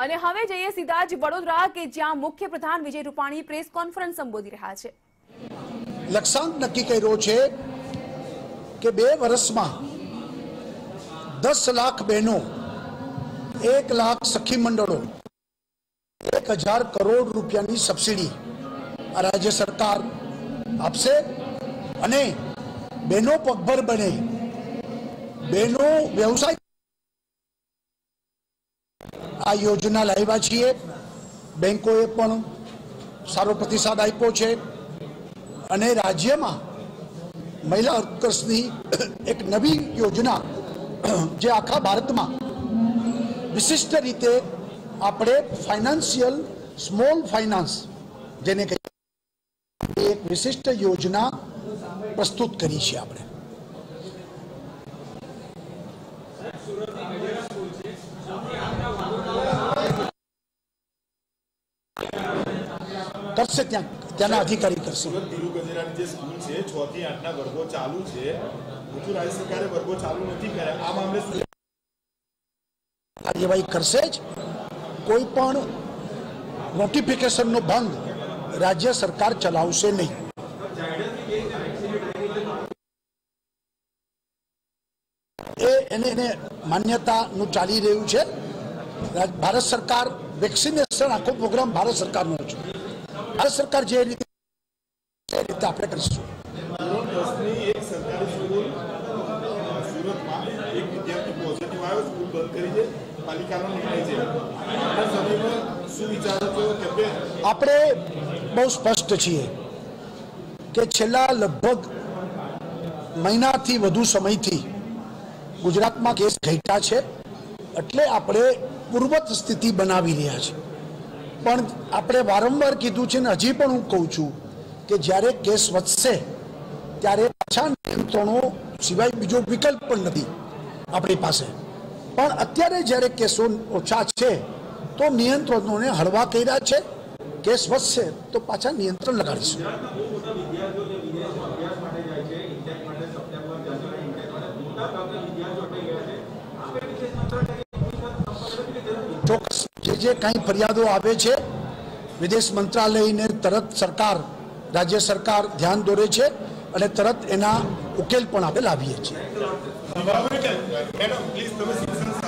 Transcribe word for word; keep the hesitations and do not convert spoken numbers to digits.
અને હવે જઈએ સીધા જ વડોદરા કે જ્યાં મુખ્ય પ્રધાન વિજય રૂપાણી પ્રેસ કોન્ફરન્સ સંબોધી રહ્યા છે। લક્ષાંક નક્કી કર્યો છે કે બે વર્ષમાં दस लाख बहनों, एक लाख सखी मंडलों, एक हज़ार करोड़ रुपया की सब्सिडी राज्य सरकार आपसे अने बहनों पगभर बने बहनों व्यवसाय आ योजना लाव्या छे। बैंकोए पण सारो प्रतिसाद आप्यो छे अने राज्य में महिला उत्कर्षनी एक नवी योजना जे आखा भारत में विशिष्ट रीते अपने फाइनांशियल स्मॉल फाइनांस जेने कही एक विशिष्ट योजना प्रस्तुत करी छे। आपणे करशे त्यां त्याना अधिकारी करशे। राज्य सरकार वर्गो चालू नहीं करे आ मामले कार्यवाही करशे। कोई पण नोटिफिकेशन नो भंग राज्य सरकार चलावशे नहीं। ए एने ने मान्यता नु चाली रह्यु छे। भारत सरकार वेक्सिनेशन आखो प्रोग्राम भारत सरकार नो छे। भारत सरकार जे रीते रीते आपणे करशुं। આપણે બહુ સ્પષ્ટ છીએ કે છેલ્લા લગભગ મહિનાથી વધુ સમયથી ગુજરાતમાં કેસ ઘટ્યા છે એટલે આપણે પૂર્વત સ્થિતિ બનાવી રહ્યા છે। પણ આપણે વારંવાર કીધું છે ને હજી પણ હું કહું છું કે જ્યારે કેસ વધશે ત્યારે પાછા નિયંત્રણો સિવાય બીજો વિકલ્પ પણ નથી આપણી પાસે। પણ અત્યારે જ્યારે કેસો ઓછા છે तो नियंत्रणों ने हलवा कर्या छे। केस वधशे तो पाछा नियंत्रण लगाडीशुं। चोक्कस जे जे काई फरियादो आवे छे विदेश मंत्रालय ने तरत सरकार राज्य सरकार ध्यान दौरे छे अने तरत एना उकेल पण आपणे लावीए छीए।